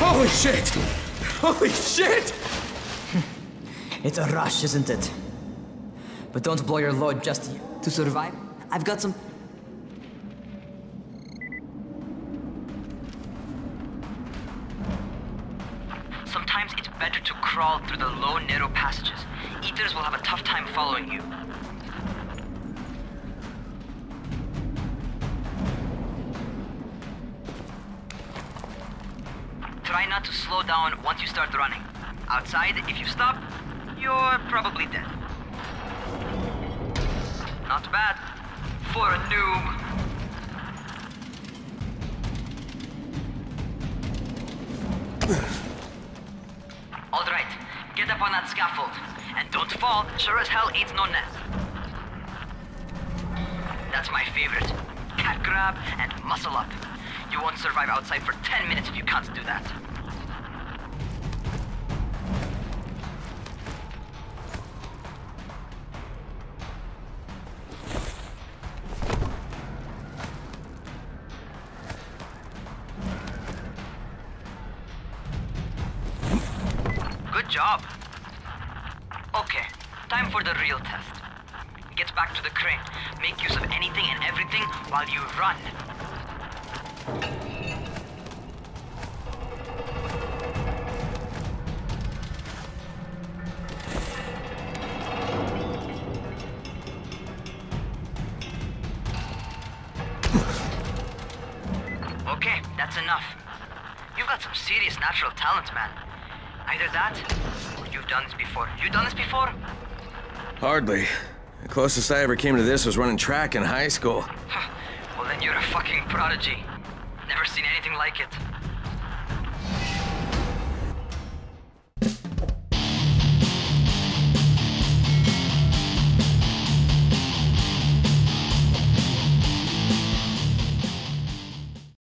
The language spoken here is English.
Holy shit! Holy shit! It's a rush, isn't it? But don't blow your load just to survive. I've got some... Sometimes it's better to crawl through the low, narrow passages. Ethers will have a tough time following you. Try not to slow down once you start running. Outside, if you stop, you're probably dead. Not bad for a noob. All right, get up on that scaffold. And don't fall, sure as hell ain't no net. That's my favorite. Cat grab and muscle up. You won't survive outside for 10 minutes if you can't do that. Good job. Okay, time for the real test. Get back to the crane. Make use of anything and everything while you run. Okay, that's enough. You've got some serious natural talent, man. Either that, or you've done this before. You done this before? Hardly. The closest I ever came to this was running track in high school. Well, then you're a fucking prodigy. Never seen anything like it.